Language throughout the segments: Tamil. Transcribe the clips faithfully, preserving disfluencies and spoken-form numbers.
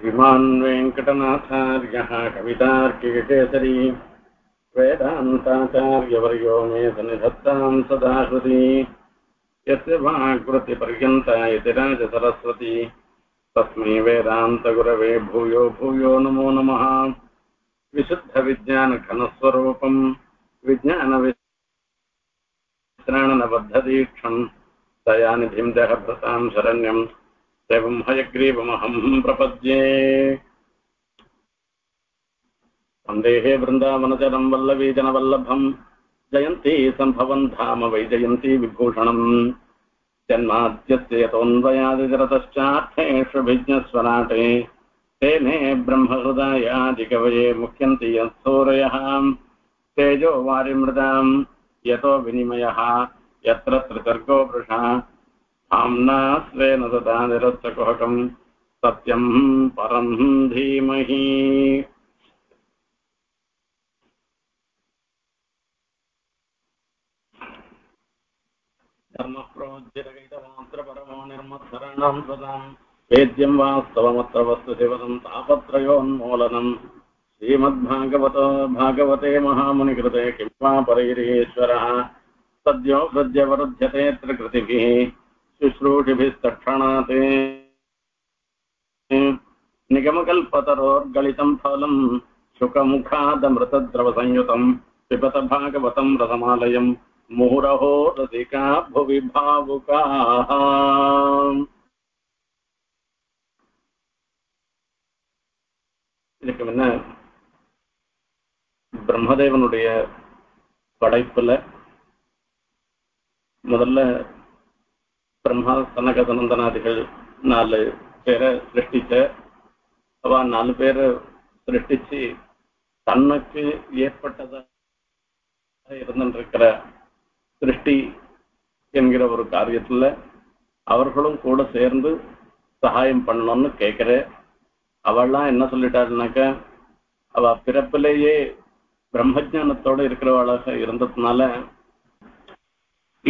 श्रीमान् वेङ्कटनाथार्यः कवितार्किककेसरी वेदान्ताचार्यवर्यो मे सन्निधत्तां सदाहृदि यस्य वाग्वृत्तिपर्यन्ता यतिराजसरस्वती तस्मै वेदान्तगुरवे भूयो भूयो नमो नमः। विशुद्धविज्ञानघनस्वरूपं विज्ञानविश्राणनबद्धदीक्षं दयानिधिं देहभृतां शरण्यं देवं हयग्रीवमहं प्रपद्ये। वन्देहे वृन्दावनचरं वल्लवीजनवल्लभं जयन्ती सम्भवं धाम वैजयन्ती विभूषणं जन्माद्यस्य यतोऽन्वयादिरतश्चार्थेष्वभिज्ञस्वराटे तेने ब्रह्महृदायादिकवये मुख्यन्ति यत्सूरयः तेजो वारिमृदां यतो विनिमयः यत्र त्रिसर्गो वृषा आम्ना स्वेन सदा निरस्तकुहकं सत्यं परं धीमहि। धर्मप्रोज्ज्वलितमात्रपरमो निर्मत्सरणं सदां वेद्यं वास्तवमत्र वस्तुसेवनं तापत्रयोन्मूलनं श्रीमद्भागवतो भागवते महामुनिकृते किं वा परैरीश्वरः सद्यो प्रज्ञवरुध्यते त्रिकृतिभिः शुश्रूषिभिस्तक्षणाते निगमकल्पतरोर्गलितं फलं शुकमुखादमृतद्रवसंयुतं पिबत भागवतं रसमालयं मुहुरहो रसिका भुवि भावुकाः। இதுக்கு முன்ன பிரம்மதேவனுடைய படைப்புல முதல்ல பிரம்மா சனகதனந்தனாதிகள் நாலு பேரை சிருஷ்டிச்ச அவ நாலு பேரை சிருஷ்டிச்சு தனக்கு ஏற்பட்டதாக இருந்திருக்கிற சிருஷ்டி என்கிற ஒரு காரியத்தில் அவர்களும் கூட சேர்ந்து சகாயம் பண்ணணும்னு கேட்குற. அவள்லாம் என்ன சொல்லிட்டாருனாக்கா, அவள் பிறப்பிலேயே பிரம்மஜானத்தோடு இருக்கிறவளாக இருந்ததுனால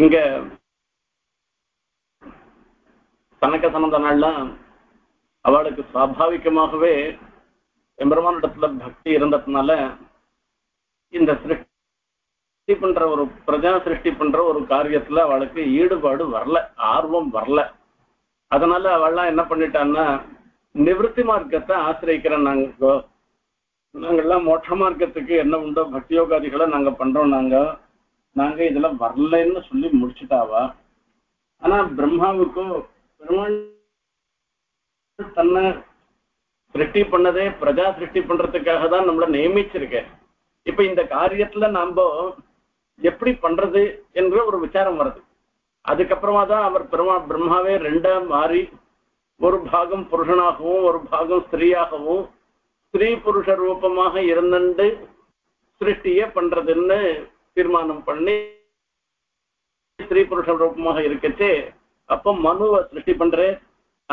இங்கே தனக்கு சனந்த நாள்லாம் அவளுக்கு சுவாபாவிகமாகவே எம்பெருமானிடத்துல பக்தி இருந்ததுனால இந்த சிருஷ்டி பண்ற ஒரு பிரஜா சிருஷ்டி பண்ற ஒரு காரியத்துல அவளுக்கு ஈடுபாடு வரல, ஆர்வம் வரல. அதனால அவள்லாம் என்ன பண்ணிட்டான்னா, நிவர்த்தி மார்க்கத்தை ஆசிரியிக்கிற நாங்க நாங்கள்லாம் மோட்ச மார்க்கத்துக்கு என்ன உண்டோ பக்தியோகாதிகளை நாங்க பண்றோம், நாங்க நாங்க இதெல்லாம் வரலன்னு சொல்லி முடிச்சுட்டாவா. ஆனா பிரம்மாவுக்கும் பெருமாள் தன்னை சிருஷ்டி பண்ணதே பிரஜா சிருஷ்டி பண்றதுக்காக தான் நம்மளை நியமிச்சிருக்கேன், இப்ப இந்த காரியத்துல நாம எப்படி பண்றது என்ற ஒரு விசாரம் வருது. அதுக்கப்புறமா தான் அவர் பெருமா பிரம்மாவே ரெண்டா மாறி ஒரு பாகம் புருஷனாகவும் ஒரு பாகம் ஸ்திரீயாகவும் ஸ்திரீ புருஷ ரூபமாக இருந்துட்டு சிருஷ்டியே பண்றதுன்னு தீர்மானம் பண்ணி ஸ்திரீ புருஷ ரூபமாக இருக்கச்சு அப்போ மனுவை சிருஷ்டி பண்ற.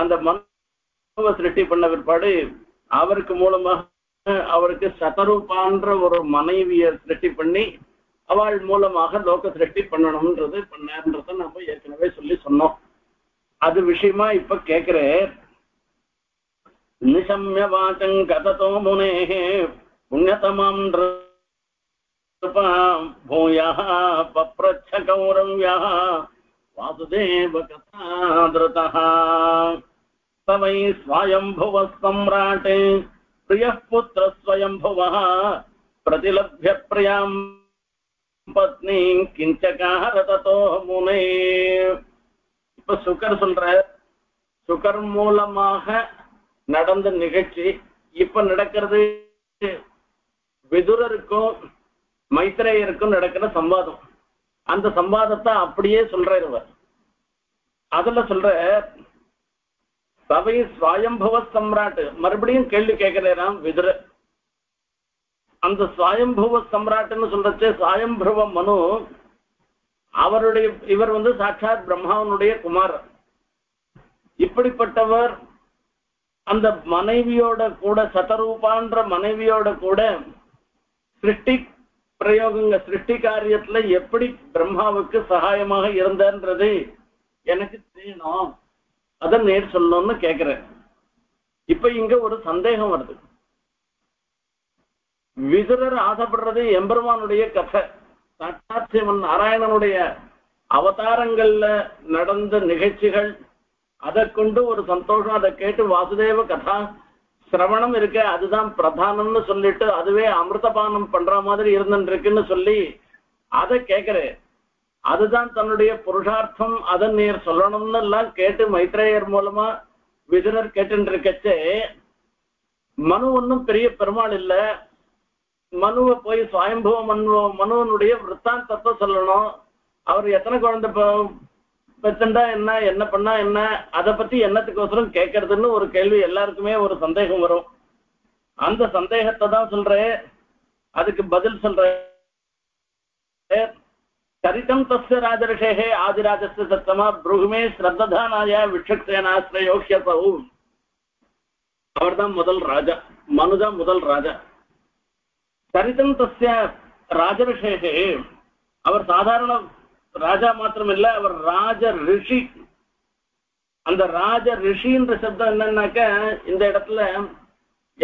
அந்த மனுவை சிருஷ்டி பண்ண பிற்பாடு அவருக்கு மூலமாக அவருக்கு சதரூபான்ற ஒரு மனைவியை சிருஷ்டி பண்ணி அவள் மூலமாக லோக சிருஷ்டி பண்ணணும்ன்றது பண்ணார்ன்றத நம்ம ஏற்கனவே சொல்லி சொன்னோம். அது விஷயமா இப்ப கேட்கிற. நிசம்ய வாசம் கததோ முனேஹே புண்ணியதமம் பூயஹ பப்ரச்ச கௌரவ்யஹ वासुदेव कथादृतः तवै स्वयंभुवः सम्राटे प्रियः पुत्रः स्वयंभुवः प्रतिलभ्य प्रियां पत्नीं किञ्चकार ततो मुने। இப்ப சுகர் சொல்ற, சுகர் மூலமாக நடந்த நிகழ்ச்சி இப்ப நடக்கிறது விதுரருக்கும் மைத்ரேயருக்கும் நடக்கிற சம்வாதம். அந்த சம்பாதத்தை அப்படியே சொல்றாரு அவர். அதுல சொல்ற சபை சுவாயம்புவ சம்ராட்டு மறுபடியும் கேள்வி கேட்கிறாராம் விதுர. அந்த சுவாயம்புவ சம்ராட்டுன்னு சொல்றச்சு சுவாயம்புவ மனு அவருடைய இவர் வந்து சாட்சாத் பிரம்மாவனுடைய குமாரர். இப்படிப்பட்டவர் அந்த மனைவியோட கூட சதரூபான்ற மனைவியோட கூட சிருஷ்டி பிரயோகங்க சிருஷ்டி காரியத்துல எப்படி பிரம்மாவுக்கு சகாயமாக இருந்தது எனக்கு தெரியணும், அதை நேர் சொல்லணும்னு கேட்கிறேன். இப்ப இங்க ஒரு சந்தேகம் வருது. விதுரர் ஆசைப்படுறது எம்பெருமானுடைய கதை, சாட்சாத் சிவன் நாராயணனுடைய அவதாரங்கள்ல நடந்த நிகழ்ச்சிகள், அதை கொண்டு ஒரு சந்தோஷம். அதை கேட்டு வாசுதேவ கதா சிரவணம் இருக்க அதுதான் பிரதானம்னு சொல்லிட்டு அதுவே அமிர்தபானம் பண்ற மாதிரி இருந்துருக்குன்னு சொல்லி அதை கேட்கிறேன். அதுதான் தன்னுடைய புருஷார்த்தம், அதை நீர் சொல்லணும்னு எல்லாம் கேட்டு மைத்ரேயர் மூலமா விதுரர் கேட்டுருக்கச்சே. மனு ஒன்றும் பெரிய பெருமாள் இல்லை, மனுவை போய் சுயம்புவ மனு மனுவனுடைய விற்த்தாந்தத்தை சொல்லணும். அவர் எத்தனை குழந்தை பெத்தண்டா என்ன, என்ன பண்ணா என்ன, அதை பத்தி என்னத்துக்கோசரம் கேட்கறதுன்னு ஒரு கேள்வி எல்லாருக்குமே ஒரு சந்தேகம் வரும். அந்த சந்தேகத்தை தான் சொல்றேன், அதுக்கு பதில் சொல்றேன். சரிதம் தஸ்ய ராஜரிஷேகே ஆதிராஜஸ்ய சத்தமா ப்ருகுமே ஸ்ரத்ததானாயா விக்ஷக்சேனாஸ்ரயோஹ்ய சௌ. அவர் தான் முதல் ராஜா, மனுதான் முதல் ராஜா. சரிதம் தஸ்ய ராஜரிஷேகே, அவர் சாதாரண ராஜா மாத்திரமில்லை, அவர் ராஜ ரிஷி. அந்த ராஜ ரிஷின்ற சப்தம் என்னன்னாக்க, இந்த இடத்துல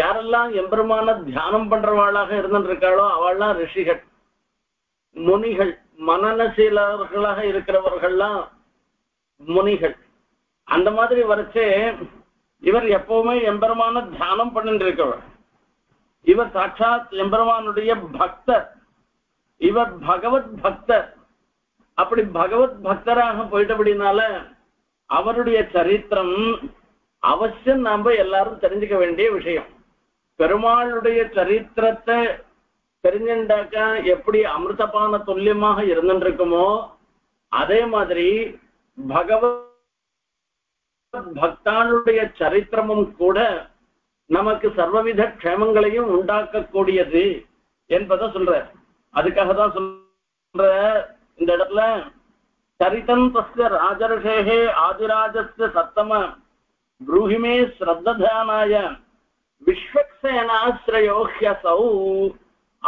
யாரெல்லாம் எம்பெருமான தியானம் பண்றவாளாக இருந்துட்டு இருக்காளோ அவள்லாம் ரிஷிகள், முனிகள், மனநசீலர்களாக இருக்கிறவர்கள்லாம் முனிகள். அந்த மாதிரி வரைச்சே இவர் எப்பவுமே எம்பெருமான தியானம் பண்ணிட்டு இருக்கவர். இவர் சாட்சாத் எம்பெருமானுடைய பக்தர், இவர் பகவத் பக்தர். அப்படி பகவத் பக்தராக போயிட்டபடினால அவருடைய சரித்திரம் அவசியம் நாம எல்லாரும் தெரிஞ்சுக்க வேண்டிய விஷயம். பெருமாளுடைய சரித்திரத்தை தெரிஞ்சுண்டாக்கா எப்படி அமிர்தபான துல்லியமாக இருந்துருக்குமோ அதே மாதிரி பகவத் பக்தானுடைய சரித்திரமும் கூட நமக்கு சர்வவித க்ஷேமங்களையும் உண்டாக்கக்கூடியது என்பதை சொல்ற. அதுக்காக தான் சொல்ற இந்த இடத்துல சரிதம் தஸ்ய ராஜரிஷேகே ஆதிராஜஸ்ய சத்தம ப்ரூஹிமே ஸ்ரத்ததானாய விக்ஷக்சேனாஸ்ரயோஹ்யசௌ.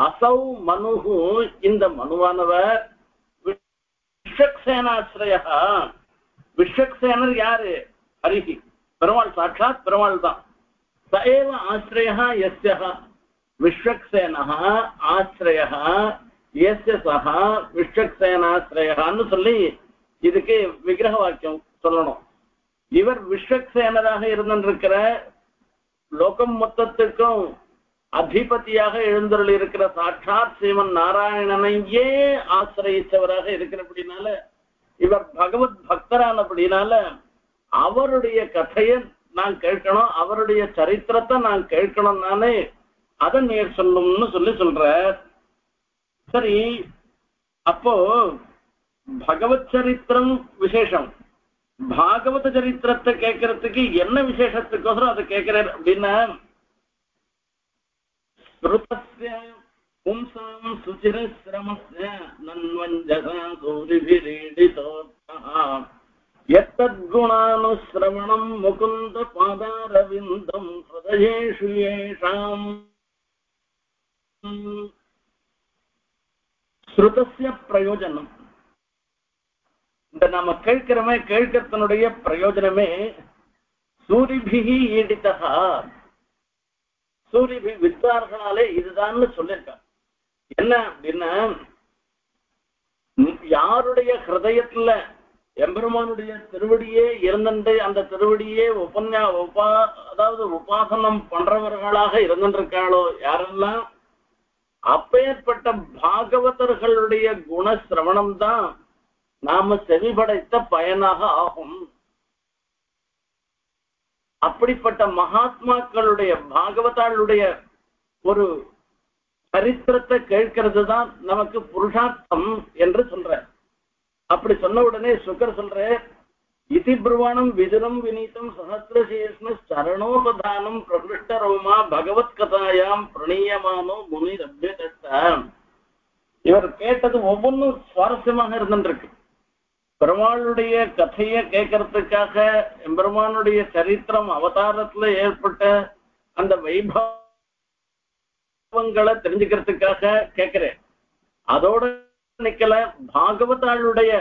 அசௌ மனுஹு, இந்த மனுவானவர். விக்ஷக்சேனாஸ்ரய, விக்ஷக்சேனர் யாரு? ஹரிஹி, பெருமாள், சாட்சாத் பெருமாள் தான். ச ஏவ ஆஸ்ரய யஸ்ய விக்ஷக்சேன ஆஸ்ரய எஸ்ய சஹா விக்ஷக்சேனாஸ்ரயன்னு சொல்லி இதுக்கு விக்கிரக வாக்கியம் சொல்லணும். இவர் விக்ஷக்சேனராக இருந்திருக்கிற லோகம் மொத்தத்துக்கும் அதிபதியாக எழுந்தருள் இருக்கிற சாட்சாத் ஸ்ரீமன் நாராயணனையே ஆசிரயித்தவராக இருக்கிறபடினால இவர் பகவத் பக்தரானபடினால அவருடைய கதையை நான் கேட்கணும், அவருடைய சரித்திரத்தை நான் கேட்கணும், நானே அதை நேர் சொல்லணும்னு சொல்லி சொல்ற. சரி, அப்போ பகவத் சரித்திரம் விசேஷம், பாகவத சரித்திரத்தை கேட்கறதுக்கு என்ன விசேஷத்துக்கோசரம் அதை கேட்கிறார் அப்படின்னா, ணானுசிரவணம் முகுந்த பாதாரவிந்தம் ஹிருதயேஷு யேஷாம் ஸ்ருதஸ்ய பிரயோஜனம். இந்த நாம கேட்கிறமே கேட்கறதனுடைய பிரயோஜனமே சூரிபிஹி ஈடிதஹா, சூரிபி வித்வார்களாலே இதுதான்னு சொல்லியிருக்காங்க. என்ன அப்படின்னா, யாருடைய ஹிருதயத்துல எம்பெருமானுடைய திருவடியே இருந்துட்டு அந்த திருவடியே உபன்யா உபா அதாவது உபாசனம் பண்றவர்களாக இருந்துருக்காளோ யாரெல்லாம், அப்பேற்பட்ட பாகவதர்களுடைய குணசிரவணம் தான் நாம செவிபடைத்த பயனாக ஆகும். அப்படிப்பட்ட மகாத்மாக்களுடைய பாகவதாளுடைய ஒரு சரித்திரத்தை கேட்கிறது தான் நமக்கு புருஷார்த்தம் என்று சொல்ற. அப்படி சொன்ன உடனே சுகர் சொல்ற, இதி புருவானம் விதுரம் வினீதம் சஹசிரசேஷ்ண சரணோபதானம் பிரகிருஷ்ட ரோமா பகவத் கதாயாம் பிரணீயமானோ முனி ரப்யதட்டாம். இவர் கேட்டது ஒவ்வொன்றும் சுவாரஸ்யமாக இருந்துருக்கு. பெருமாளுடைய கதையை கேட்கறதுக்காக எம்பெருமானுடைய சரித்திரம் அவதாரத்துல ஏற்பட்ட அந்த வைபவங்களை தெரிஞ்சுக்கிறதுக்காக கேட்கிறேன். அதோட நிக்கல, பாகவதாளுடைய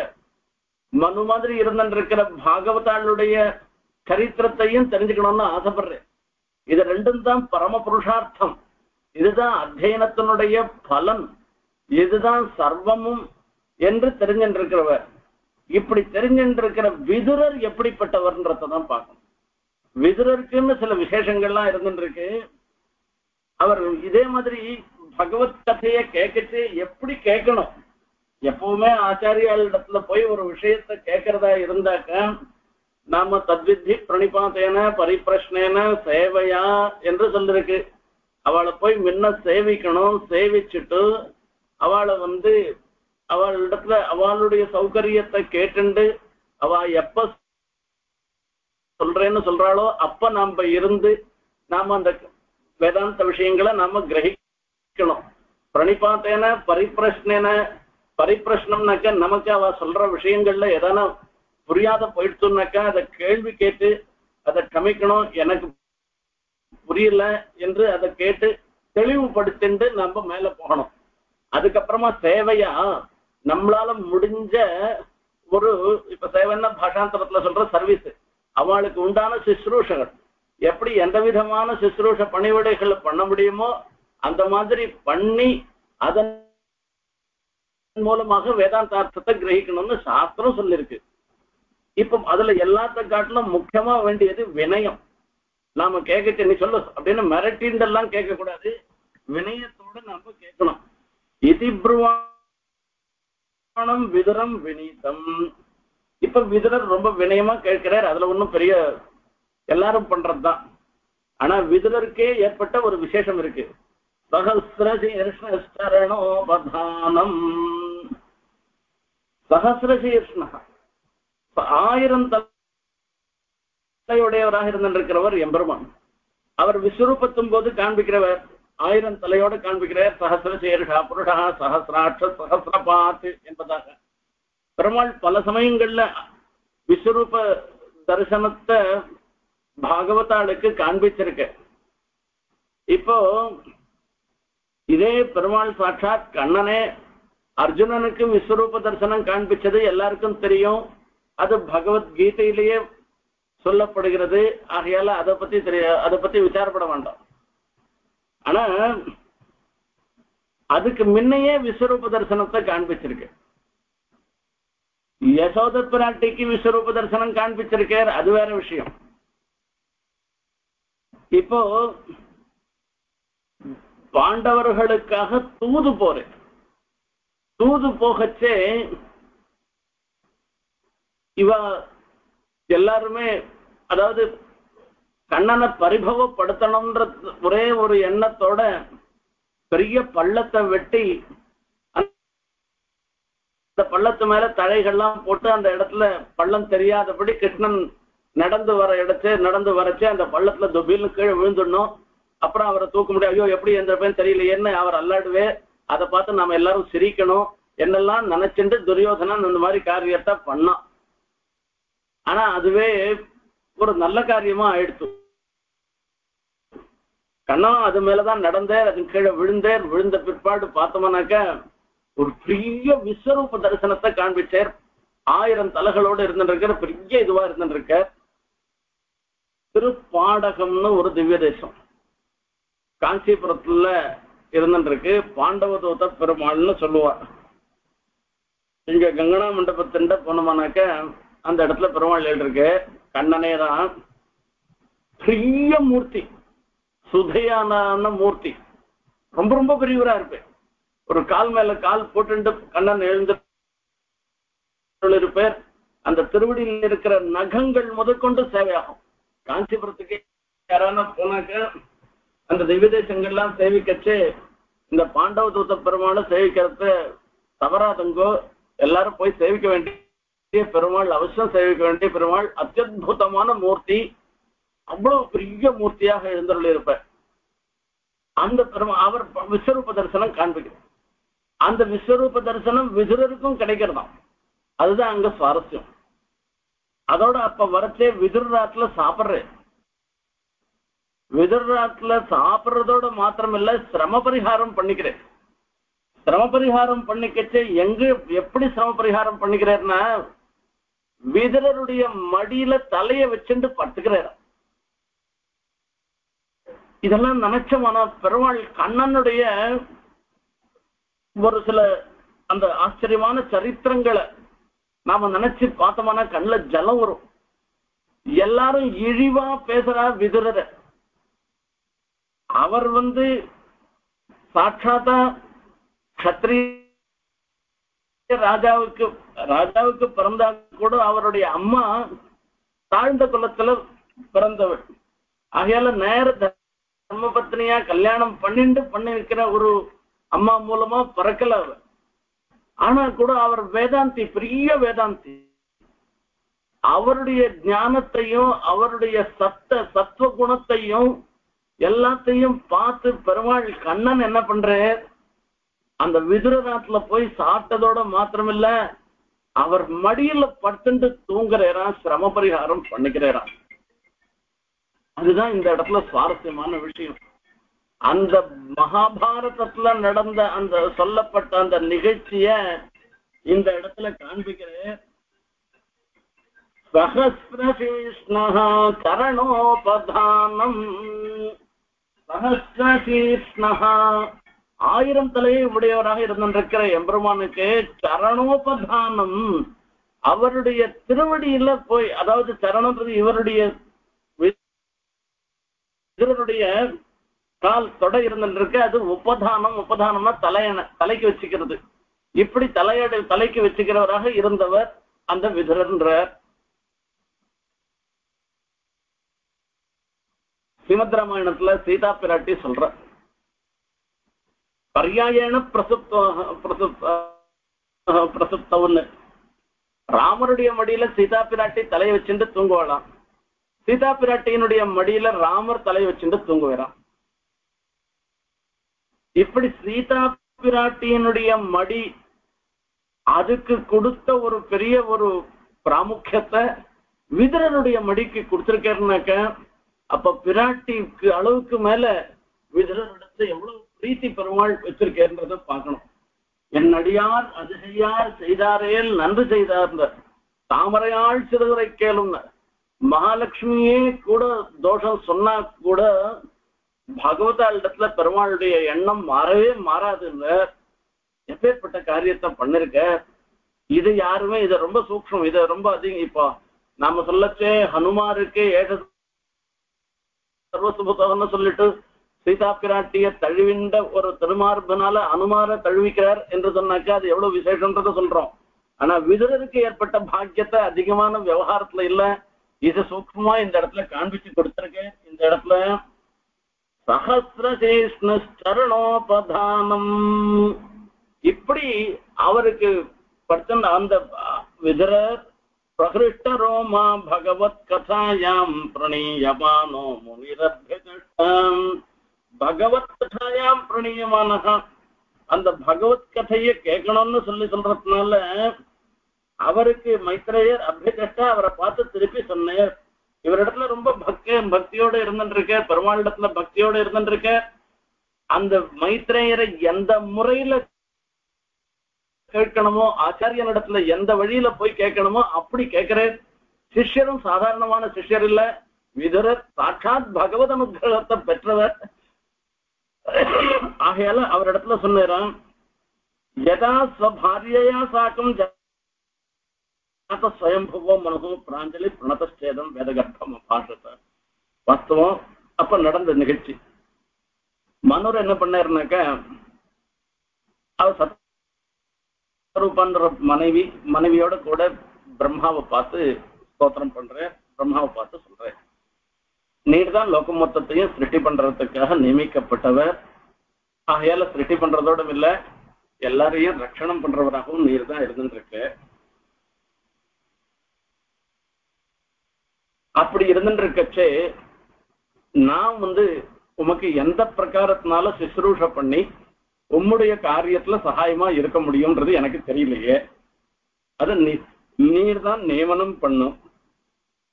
மனு மாதிரி இருந்துட்டு இருக்கிற பாகவதாளுடைய சரித்திரத்தையும் தெரிஞ்சுக்கணும்னு ஆசைப்படுறேன். இது ரெண்டும் தான் பரம புருஷார்த்தம். இதுதான் அத்தியனத்தினுடைய பலன். இதுதான் சர்வமும் என்று தெரிஞ்சின்றிருக்கிறவர். இப்படி தெரிஞ்சின்றிருக்கிற விதுரர் எப்படிப்பட்டவர்ன்றத தான் பார்க்கணும். விதுரருக்குன்னு சில விசேஷங்கள்லாம் இருந்துருக்கு. அவர் இதே மாதிரி பகவத் கதையை கேட்கிட்டு எப்படி கேட்கணும், எப்பவுமே ஆச்சாரியாளிடத்துல போய் ஒரு விஷயத்தை கேட்கறதா இருந்தாக்க நாம தத்வித்தி பிரணிபாத்தேன பரிப்பிரஷ்னேன சேவையா என்று சொல்லிருக்கு. அவளை போய் முன்ன சேவிக்கணும். சேவிச்சுட்டு அவளை வந்து அவளிடத்துல அவளுடைய சௌகரியத்தை கேட்டுண்டு அவ எப்ப சொல்றேன்னு சொல்றாளோ அப்ப நாம இருந்து நாம அந்த வேதாந்த விஷயங்களை நாம கிரகிக்கணும். பிரணிபாத்தேன பரிப்பிரஷ்னேன, பரிப்பிரஷ்னம்னாக்க நமக்கு அவ சொல்ற விஷயங்கள்ல எதான புரியாத போயிடுச்சுனாக்கா அதை கேள்வி கேட்டு அதை கமிக்கணும். எனக்கு புரியல என்று அதை கேட்டு தெளிவுபடுத்திட்டு நம்ம மேல போகணும். அதுக்கப்புறமா சேவையா நம்மளால முடிஞ்ச ஒரு, இப்ப சேவைன்னா பாஷாந்தரத்துல சொல்ற சர்வீஸ், அவளுக்கு உண்டான சுசுரூஷங்கள் எப்படி எந்த விதமான சுசுரூஷ பணிவிடைகளை பண்ண முடியுமோ அந்த மாதிரி பண்ணி அதன் மூலமாக வேதாந்தார்த்தத்தை கிரகிக்கணும்னு சாஸ்திரம் சொல்லிருக்கு. இப்ப அதுல எல்லாத்த காட்டிலும் முக்கியமா வேண்டியது வினயம். நாம கேட்க நீ சொல்ல அப்படின்னு மிரட்டின்றெல்லாம் கேட்க கூடாது, வினயத்தோட நாம கேட்கணும். இதிப்ருவாணம் விதுரம் வினீதம். இப்ப விதுரர் ரொம்ப வினயமா கேட்கிறார். அதுல ஒண்ணும் பெரிய எல்லாரும் பண்றதுதான். ஆனா விதுரருக்கே ஏற்பட்ட ஒரு விசேஷம் இருக்கு. சகசிரசீர்ஷ்ணஸ்தரணோபதானம். சகசிரசீர்ஷ்ண ஆயிரம் தலையுடையவராக இருந்திருக்கிறவர் எம்பெருமான். அவர் விஸ்வரூபத்தும் போது காண்பிக்கிறவர், ஆயிரம் தலையோடு காண்பிக்கிறார். சஹசிர சேருஷா புருஷா சஹசிராட்ச சஹசிர பாத்து என்பதாக பெருமாள் பல சமயங்கள்ல விஸ்வரூப தரிசனத்தை பாகவதாளுக்கு காண்பிச்சிருக்க. இப்போ இதே பெருமாள் சாட்சாத் கண்ணனே அர்ஜுனனுக்கு விஸ்வரூப தரிசனம் காண்பிச்சது எல்லாருக்கும் தெரியும். அது பகவத்கீதையிலேயே சொல்லப்படுகிறது. ஆகையால அதை பத்தி தெரிய அதை பத்தி விசாரப்பட வேண்டாம். ஆனா அதுக்கு முன்னையே விஸ்வரூப தரிசனத்தை காண்பிச்சிருக்கு. யசோத பிராட்டிக்கு விஸ்வரூப தரிசனம் காண்பிச்சிருக்கார், அது வேற விஷயம். இப்போ பாண்டவர்களுக்காக தூது போற தூது போகச்சே இவ எல்லாருமே, அதாவது கண்ணனை பரிபவப்படுத்தணும்ன்ற ஒரே ஒரு எண்ணத்தோட பெரிய பள்ளத்தை வெட்டி அந்த பள்ளத்து மேல தழைகள்லாம் போட்டு அந்த இடத்துல பள்ளம் தெரியாதபடி கிருஷ்ணன் நடந்து வர இடத்து நடந்து வரச்சே அந்த பள்ளத்துல தொபில்னு கீழே விழுந்துடணும். அப்புறம் அவரை தூக்க முடியாது. ஐயோ எப்படி எந்திரப்பேன்னு தெரியல என்ன அவர் அல்லாடுவே, அதை பார்த்து நாம எல்லாரும் சிரிக்கணும் என்னெல்லாம் நினைச்சுட்டு துரியோதனன் இந்த மாதிரி காரியத்தை பண்ணான். ஆனா அதுவே ஒரு நல்ல காரியமா ஆயிடுச்சு. கண்ணா அது மேலதான் நடந்தேர், அது கீழே விழுந்தேர். விழுந்த பிற்பாடு பார்த்தோம்னாக்க ஒரு பெரிய விஸ்வரூப தரிசனத்தை காண்பிச்சார். ஆயிரம் தலைகளோடு இருந்துருக்கிற பெரிய இதுவா இருந்துருக்க திருப்பாடகம்னு ஒரு திவ்ய தேசம் காஞ்சிபுரத்துல இருந்துருக்கு. பாண்டவதூத பெருமாள்னு சொல்லுவார். இங்க கங்கனா மண்டபத்தின் போனோம்னாக்க அந்த இடத்துல பெருமாள் எழுதிருக்கு. கண்ணனே தான் பெரிய மூர்த்தி, சுதையான மூர்த்தி, ரொம்ப ரொம்ப பெரியவரா இருப்பேன். ஒரு கால் மேல கால் போட்டு கண்ணன் எழுந்து இருப்பேர். அந்த திருவடியில் இருக்கிற நகங்கள் முதற்கொண்டு சேவையாகும். காஞ்சிபுரத்துக்கு யாரான போனாக்க அந்த திவ்யதேசங்கள்லாம் சேவிக்கச்சு இந்த பாண்டவ தூத்த பெருமாளை சேவிக்கிறத தவறாதங்கோ. எல்லாரும் போய் சேவிக்க வேண்டிய பெருமாள், அவசியம் சேவிக்க வேண்டிய பெருமாள். அத்தியுதமான மூர்த்தி, அவ்வளவு பெரிய மூர்த்தியாக எழுந்தருள் இருப்ப அந்த பெருமாள் அவர் விஸ்வரூப தரிசனம் காண்பிக்கிறார். அந்த விஸ்வரூப தரிசனம் விதுரருக்கும் கிடைக்கிறதாம். அதுதான் அங்க சுவாரஸ்யம். அதோட அப்ப வரச்சே விதுராத்துல சாப்பிடுற விதுராத்துல சாப்பிடுறதோட மாத்திரம் இல்ல, சிரம பரிகாரம் பண்ணிக்கிறேன். சிரம பரிகாரம் பண்ணிக்கச்சு எங்க எப்படி சிரம பரிகாரம் பண்ணிக்கிறாருன்னா விதுரருடைய மடியில தலைய வச்சுட்டு படுத்துக்கிறார். இதெல்லாம் நினைச்சோம்னா பெருமாள் கண்ணனுடைய ஒரு சில அந்த ஆச்சரியமான சரித்திரங்களை நாம நினைச்சு பார்த்தோம்னா கண்ணுல ஜலம் வரும். எல்லாரும் இழிவா பேசுறா விதுரர், அவர் வந்து சாட்சாத்தா கத்திரிய ராஜாவுக்கு ராஜாவுக்கு பிறந்தா கூட அவருடைய அம்மா தாழ்ந்த குலத்துல பிறந்தவர். ஆகையால நேர தர்ம பத்னியா கல்யாணம் பண்ணிட்டு பண்ணி இருக்கிற ஒரு அம்மா மூலமா பிறக்கல அவர். ஆனா கூட அவர் வேதாந்தி, பெரிய வேதாந்தி. அவருடைய ஞானத்தையும் அவருடைய சத்த சத்துவ குணத்தையும் எல்லாத்தையும் பார்த்து பெருமாள் கண்ணன் என்ன பண்ற, அந்த விதுரநாட்டுல போய் சாப்பிட்டதோட மாத்திரமில்ல, அவர் மடியில படுத்துட்டு தூங்குறா, சிரம பரிகாரம் பண்ணிக்கிறா. அதுதான் இந்த இடத்துல சுவாரஸ்யமான விஷயம். அந்த மகாபாரதத்துல நடந்த அந்த சொல்லப்பட்ட அந்த நிகழ்ச்சிய இந்த இடத்துல காண்பிக்கிறேன். சஹஸ்ரசீஷ்ணஹ கரணோபதானம், சஹஸ்ரசீஷ்ணஹ ஆயிரம் தலையை உடையவராக இருந்திருக்கிற எம்பெருமானுக்கு சரணோபதானம், அவருடைய திருவடியில போய், அதாவது சரணம்ன்றது இவருடைய இவருடைய கால் தொடை இருந்திருக்கு, அது உபதானம். உபதானம்னா தலையணை, தலைக்கு வச்சுக்கிறது. இப்படி தலையடை தலைக்கு வச்சுக்கிறவராக இருந்தவர் அந்த விதுரன்றார். ஸ்ரீமத் ராமாயணத்துல சீதா பிராட்டி சொல்ற, பர்யாயண பிரசுப்த பிரசுப்தவன்னு ராமருடைய மடியில சீதா பிராட்டி தலையை வச்சுட்டு தூங்குவலாம், சீதா பிராட்டியினுடைய மடியில ராமர் தலையை வச்சுட்டு தூங்குவாராம். இப்படி சீதா பிராட்டியினுடைய மடி அதுக்கு கொடுத்த ஒரு பெரிய ஒரு பிராமுக்கியத்தை விதுரனுடைய மடிக்கு கொடுத்திருக்காருனாக்க, அப்ப பிராட்டிக்கு அளவுக்கு மேல விதுரனிடத்தை எவ்வளவு பிரீத்தி பெருமாள் வச்சிருக்கேன்றத பார்க்கணும். என் அடியார் அதிசையார் செய்தாரேல் நன்றி செய்தார்ந்த தாமரையாள் சிறுவரை கேளுங்க, மகாலட்சுமியே கூட தோஷம் சொன்னா கூட பகவத இடத்துல பெருமாளுடைய எண்ணம் மாறவே மாறாதுங்க. எப்பேற்பட்ட காரியத்தை பண்ணிருக்க, இது யாருமே இதை ரொம்ப சூக்ஷ்மம், இதை ரொம்ப அதிகம். இப்போ நாம சொல்லச்சே ஹனுமாருக்கு ஏக சர்வசுபதம்னு சொல்லிட்டு சீதா பிராட்டிய தழுவின்ற ஒரு திருமார்பனால அனுமார தழுவிக்கிறார் என்று சொன்னாக்கா அது எவ்வளவு விசேஷன்றத சொல்றோம். ஆனா விதுரருக்கு ஏற்பட்ட பாக்கியத்தை அதிகமான விவகாரத்துல இல்ல, இதை சூக்ஷ்மமா இந்த இடத்துல காண்பிச்சு கொடுத்திருக்கேன். இந்த இடத்துல சஹஸ்ரசேஷ்ண சரணோபதானம், இப்படி அவருக்கு படுத்த அந்த விதுரர் பிரகிருஷ்டரோமா பகவத் கதாயாம் பிரணீயமானோ முனிரத்யதிஷ்டம், பகவத் கதாயாம் பிரணீயமானஹ, அந்த பகவத் கதையை கேட்கணும்னு சொல்லி சொல்றதுனால அவருக்கு மைத்ரேயர் அபிதிஷ்டா, அவரை பார்த்து திருப்பி சொன்னார். இவரிடத்துல ரொம்ப பக்திய பக்தியோட இருந்துருக்க, பெருமாள் இடத்துல பக்தியோட இருந்துருக்க, அந்த மைத்ரேயரை எந்த முறையில கேட்கணுமோ, ஆச்சாரியன் இடத்துல எந்த வழியில போய் கேட்கணுமோ அப்படி கேட்கிற சிஷ்யரும் சாதாரணமான சிஷ்யர் இல்ல, விதுரர் சாட்சாத் பகவத் அனுகிரகத்தை பெற்றவர். ஆகையால அவரிடத்துல சொன்னாராம், யதா ஸ்வபாரியையா சாக்கம் ஸ்வயம்புவோ மனசோ பிராஞ்சலி பிரணதேதம் வேதகர்ப்பம் பாஷத்தை வாஸ்தவம். அப்ப நடந்த நிகழ்ச்சி மனோர் என்ன பண்ணாருனாக்க, அவர் சத்ரூபான்ற மனைவி மனைவியோட கூட பிரம்மாவை பார்த்து ஸ்தோத்திரம் பண்ற, பிரம்மாவை பார்த்து சொல்ற, நீர் தான் லோக மொத்தத்தையும் சிருஷ்டி பண்றதுக்காக நியமிக்கப்பட்டவர், ஆகையால சிருஷ்டி பண்றதோட இல்ல எல்லாரையும் ரட்சணம் பண்றவராகவும் நீர் தான் இருந்துருக்கு. அப்படி இருந்துருக்கச்சே நான் வந்து உமக்கு எந்த பிரகாரத்தினால சுசுரூஷ பண்ணி உம்முடைய காரியத்துல சகாயமா இருக்க முடியும்ன்றது எனக்கு தெரியலையே, அது நீர் தான் நியமனம் பண்ணும்.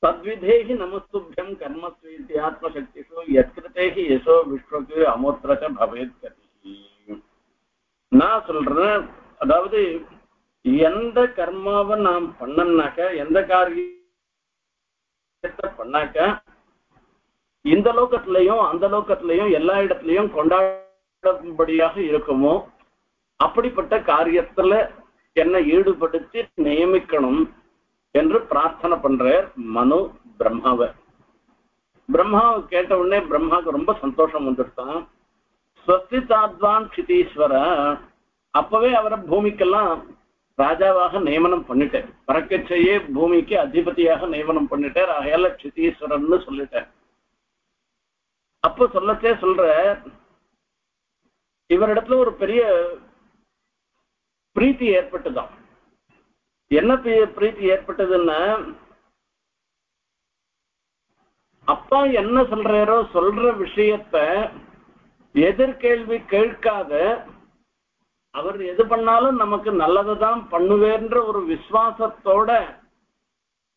சத்விதேகி நமஸ்துபியம் கர்மஸ்வீதி ஆத்மசக்திஷோ யத்கிருதேகி யசோ விஸ்வக்கு அமோத்ரச பவேத் கதி. நான் சொல்றேன், அதாவது எந்த கர்மாவை நாம் பண்ணம்னாக்க, எந்த காரியம் பண்ணாக்க இந்த லோகத்திலையும் அந்த லோகத்திலையும் எல்லா இடத்திலையும் கொண்டாடும்படியாக இருக்குமோ அப்படிப்பட்ட காரியத்துல என்னை ஈடுபடுத்தி நியமிக்கணும் என்று பிரார்த்தனை பண்ற மனு பிரம்மாவை. பிரம்மாவை கேட்ட உடனே பிரம்மாவுக்கு ரொம்ப சந்தோஷம் வந்துட்டான். ஸ்வஸ்தி தாத்வான் சிதீஸ்வர, அப்பவே அவரை பூமிக்கெல்லாம் ராஜாவாக நியமனம் பண்ணிட்டேன், பறக்கச்சையே பூமிக்கு அதிபதியாக நியமனம் பண்ணிட்டேன், ஆகையால சிதீஸ்வரன்னு சொல்லிட்டேன். அப்ப சொல்லச்சே சொல்ற இவரிடத்துல ஒரு பெரிய பிரீத்தி ஏற்பட்டுதான். என்ன பிரீத்தி ஏற்பட்டதுன்னா, அப்பா என்ன சொல்றாரோ சொல்ற விஷயத்த எதிர்கேள்வி கேட்காத அவர் எது பண்ணாலும் நமக்கு நல்லதுதான் பண்ணுவேன்ற ஒரு விசுவாசத்தோட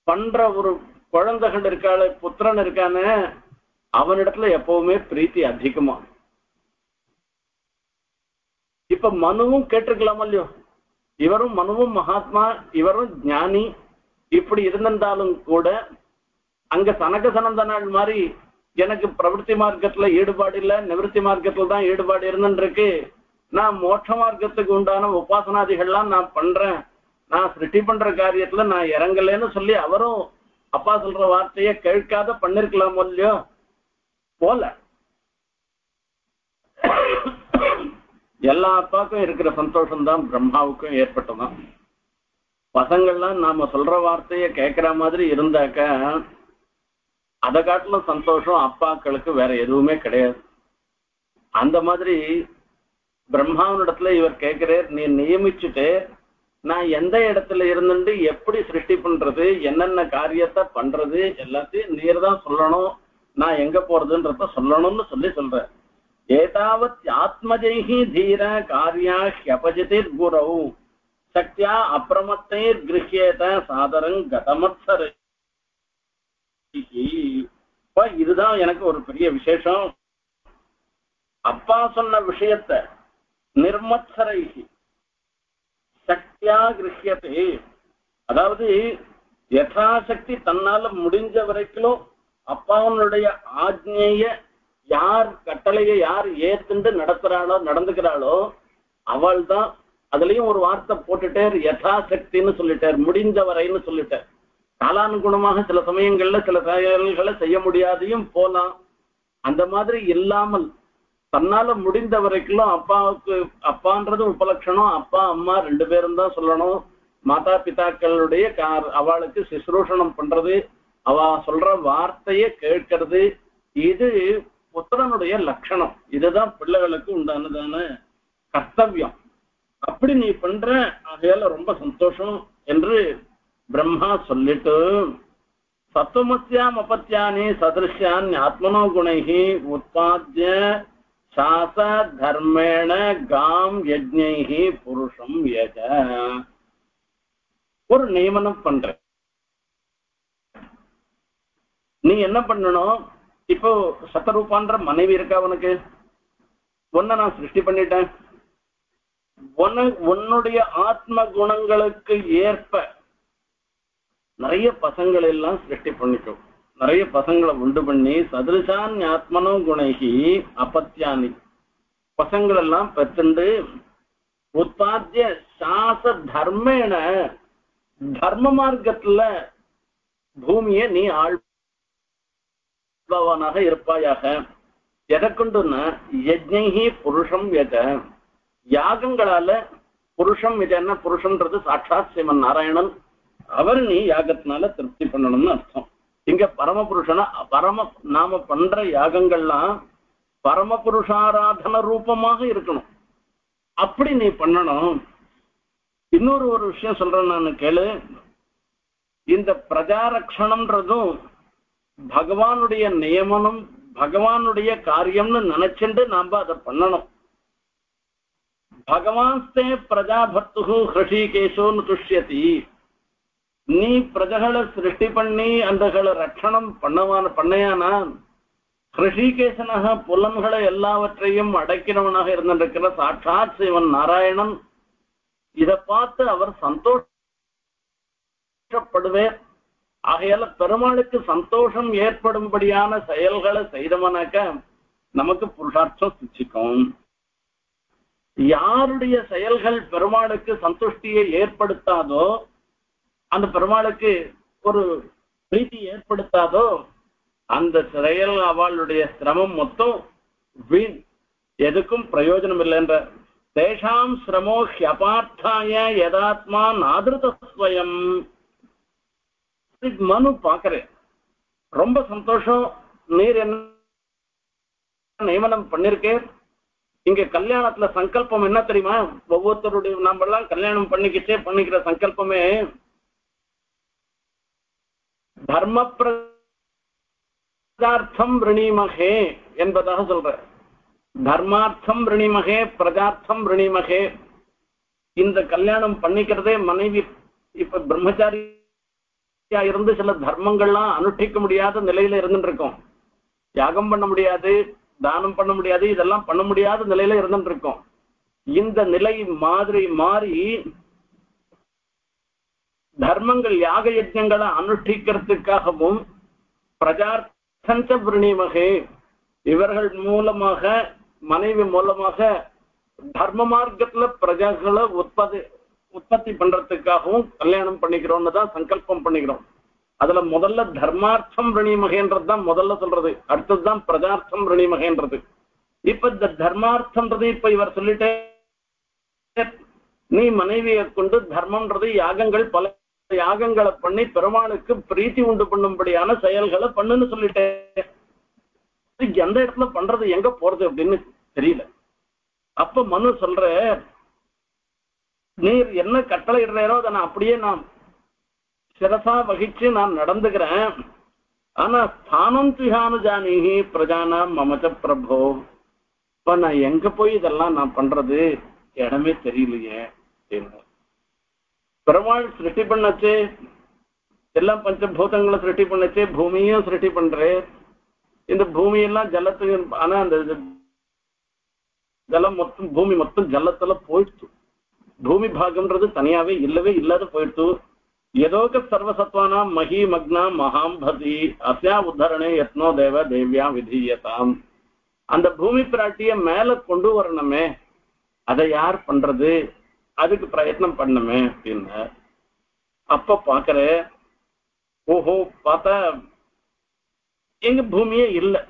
பண்ற ஒரு குழந்தைகள் இருக்காள, புத்திரன் இருக்கானே, அவனிடத்துல எப்பவுமே பிரீத்தி அதிகமா. இப்ப மனுவும் கேட்டிருக்கலாம் இல்லையோ, இவரும் மனுவும் மகாத்மா, இவரும் ஞானி, இப்படி இருந்திருந்தாலும் கூட அங்க சனக சனந்தனாள் மாதிரி எனக்கு பிரவருத்தி மார்க்கத்துல ஈடுபாடு இல்லை, நிவர்த்தி மார்க்கத்துல தான் ஈடுபாடு இருந்துருக்கு, நான் மோட்ச மார்க்கத்துக்கு உண்டான உபாசனாதிகள்லாம் நான் பண்றேன், நான் சிருஷ்டி பண்ற காரியத்துல நான் இறங்கலன்னு சொல்லி அவரும் அப்பா சொல்ற வார்த்தையை கேட்காத பண்ணிருக்கலாமோ இல்லையோ, போல. எல்லா அப்பாக்கும் இருக்கிற சந்தோஷம்தான் பிரம்மாவுக்கும் ஏற்பட்டதான். பசங்கள்லாம் நாம சொல்ற வார்த்தையை கேட்கிற மாதிரி இருந்தாக்க அதை காட்டிலும் சந்தோஷம் அப்பாக்களுக்கு வேற எதுவுமே கிடையாது. அந்த மாதிரி பிரம்மாவனிடத்துல இவர் கேட்கிறார், நீ நியமிச்சுட்டு நான் எந்த இடத்துல இருந்துட்டு எப்படி சிருஷ்டி பண்றது, என்னென்ன காரியத்தை பண்றது எல்லாத்தையும் நீர் தான் சொல்லணும், நான் எங்க போறதுன்றத சொல்லணும்னு சொல்லி சொல்ற. ஏதாவத் ஆத்மஜைஹி தீர காரியா ஹியபஜிதிர் குரவு சக்தியா அப்பிரமத்தைர் கிருஹ்யேத சாதரங் கதமத்சர. இப்ப இதுதான் எனக்கு ஒரு பெரிய விசேஷம். அப்பா சொன்ன விஷயத்த நிர்மத்சரைஹி சக்தியா கிருஹ்யதே, அதாவது யதாசக்தி தன்னால முடிஞ்ச வரைக்கும் அப்பாவனுடைய ஆஜ்ஞைய யார் கட்டளையை யார் ஏத்துண்டு நடத்துறாளோ நடந்துக்கிறாளோ அவள் தான். அதுலயும் ஒரு வார்த்தை போட்டுட்டார், யதாசக்தின்னு சொல்லிட்டார், முடிஞ்ச வரைன்னு சொல்லிட்டார். காலானுகுணமாக சில சமயங்கள்ல சில செயல்களை செய்ய முடியாதையும் போலாம். அந்த மாதிரி இல்லாமல் தன்னால முடிந்த வரைக்கும் அப்பாவுக்கு, அப்பான்றது உபலட்சணம், அப்பா அம்மா ரெண்டு பேரும் தான் சொல்லணும், மாதா பிதாக்களுடைய அவளுக்கு சுசுரூஷணம் பண்றது, அவ சொல்ற வார்த்தையை கேட்கறது, இது புத்திரனுடைய லட்சணம், இதுதான் பிள்ளைகளுக்கு உண்டானதான கர்த்தவியம். அப்படி நீ பண்ற, ஆகையால ரொம்ப சந்தோஷம் என்று பிரம்மா சொல்லிட்டு, சத்துவமஸ்யாம் அபத்யானி சதிருஷ்யான் ஆத்மனோ குணைகி உற்பாத்ய சாச தர்மேண காம் யஜ்ஞைகி புருஷம் யஜ. ஒரு நியமனம் பண்ற, நீ என்ன பண்ணணும், இப்போ சத்தரூபான்ற மனைவி இருக்கா, உனக்கு ஒன்ன நான் சிருஷ்டி பண்ணிட்டேன், உன்னுடைய ஆத்ம குணங்களுக்கு ஏற்ப நிறைய பசங்களை எல்லாம் சிருஷ்டி பண்ணிக்கும், நிறைய பசங்களை உண்டு பண்ணி சதிருஷான் ஆத்மனோ குணைகி அபத்யானி பசங்கள் எல்லாம் பெற்றுண்டு உற்பாத்திய சாச தர்மேன தர்ம மார்க்கத்துல பூமியை நீ ஆள் ாக இருப்பாயாக. எதை கொண்டுன்னா யஜ்ஞி புருஷம் எத, யாகங்களால புருஷம் இது என்ன, புருஷன்றது சாட்சாத் ஸ்ரீமன் நாராயணன், அவர் நீ யாகத்தினால திருப்தி பண்ணணும்னு அர்த்தம். இங்க பரம புருஷனா பரம நாம பண்ற யாகங்கள்லாம் பரம புருஷாராதன ரூபமாக இருக்கணும், அப்படி நீ பண்ணணும். இன்னொரு ஒரு விஷயம் சொல்றேன் நான், கேளு. இந்த பிரஜாரக்ஷணம்ன்றதும் பகவானுடைய நியமனம் பகவானுடைய காரியம்னு நினைச்சுட்டு நாம அதை பண்ணணும். பகவான்ஸ்தே பிரஜாபர்த்து ஹிருஷிகேஷோன்னு துஷ்யதி, நீ பிரஜகளை சிருஷ்டி பண்ணி அந்தகளை ரட்சணம் பண்ணவான பண்ணையானா ஹிருஷிகேசனாக புலன்களை எல்லாவற்றையும் அடைக்கிறவனாக இருந்திருக்கிற சாட்சாத் சிவன் நாராயணன் இதை பார்த்து அவர் சந்தோஷப்படுவேன், ஆகையால பெருமாளுக்கு சந்தோஷம் ஏற்படும்படியான செயல்களை செய்தவனாக்க நமக்கு புருஷார்த்தம் சித்திக்கும். யாருடைய செயல்கள் பெருமாளுக்கு சந்தோஷியை ஏற்படுத்தாதோ, அந்த பெருமாளுக்கு ஒரு பிரீத்தி ஏற்படுத்தாதோ, அந்த செயல் அவளுடைய சிரமம் மொத்தம் வீண், எதுக்கும் பிரயோஜனம் இல்லை என்ற தேஷாம் சிரமோ ஹியபார்த்தாய யதாத்மா நாதிருதஸ்வயம். மனு பார்க்கிறேன் ரொம்ப சந்தோஷம், நீர் என்ன நியமனம் பண்ணிருக்கேன். இங்க கல்யாணத்துல சங்கல்பம் என்ன தெரியுமா, ஒவ்வொருத்தருடைய நம்ம எல்லாம் கல்யாணம் பண்ணிக்கிட்டே பண்ணிக்கிற சங்கல்பமே தர்ம பிரஜார்த்தம் ரிணிமகே என்பதாக சொல்ற. தர்மார்த்தம் ரிணிமகே பிரஜார்த்தம் ரிணிமகே. இந்த கல்யாணம் பண்ணிக்கிறதே மனைவி இப்ப பிரம்மச்சாரி இருந்து சில தர்மங்கள்லாம் அனுஷ்டிக்க முடியாத நிலையில இருந்துட்டு இருக்கோம். யாகம் பண்ண முடியாது, தானம் பண்ண முடியாது, இதெல்லாம் பண்ண முடியாத நிலையில இருந்துட்டு இருக்கோம். இந்த நிலை மாதிரி மாறி தர்மங்கள் யாக யஜ்ஞங்களை அனுஷ்டிக்கிறதுக்காகவும் பிரஜார்த்தஞ்ச பிரணீமகே, இவர்கள் மூலமாக மனைவி மூலமாக தர்ம மார்க்கத்துல பிரஜாக்களை உற்பத்தி உற்பத்தி பண்றதுக்காகவும் கல்யாணம் பண்ணிக்கிறோம்னு தான் சங்கல்பம் பண்ணிக்கிறோம். அதுல முதல்ல தர்மார்த்தம் ரிணிமகன்றது தான் முதல்ல சொல்றது, அடுத்ததுதான் பிரஜார்த்தம் ரிணிமகன்றது. இப்ப இந்த தர்மார்த்தம்ன்றது இப்ப இவர் சொல்லிட்டே, நீ மனைவியை கொண்டு தர்மம்ன்றது யாகங்கள் பல யாகங்களை பண்ணி பெருமாளுக்கு பிரீத்தி உண்டு பண்ணும்படியான செயல்களை பண்ணுன்னு சொல்லிட்டே, எந்த இடத்துல பண்றது எங்க போறது அப்படின்னு தெரியல. அப்ப மனு சொல்ற, நீர் என்ன கட்டளை இடுறோ அதை நான் அப்படியே நான் சிரசா வகிச்சு நான் நடந்துக்கிறேன். ஆனா ஸ்தானம் திகானு ஜானிகி பிரஜானா மமச்ச பிரபோ. இப்ப நான் எங்க போய் இதெல்லாம் நான் பண்றது இடமே தெரியலையே. பெருமாள் சிருஷ்டி பண்ணச்சு, எல்லாம் பஞ்சபூதங்களை சிருஷ்டி பண்ணச்சு, பூமியும் சிருஷ்டி பண்றேன். இந்த பூமியெல்லாம் ஜலத்துக்கு, ஆனா அந்த ஜலம் மொத்தம் பூமி மொத்தம் ஜலத்துல போயிடுச்சு. பூமி பாகம்ன்றது தனியாவே இல்லவே இல்லாத போயிடுச்சு. ஏதோக சர்வசத்வானா மகி மக்னா மகாம்பதி அஸ்யா உத்தரணே யத்னோ தேவ தேவியா விதீயதாம். அந்த பூமி பிராட்டிய மேல கொண்டு வரணுமே, அதை யார் பண்றது, அதுக்கு பிரயத்னம் பண்ணணுமே அப்படின்னு. அப்ப பாக்குற, ஓஹோ, பார்த்தா எங்க பூமியே இல்லை.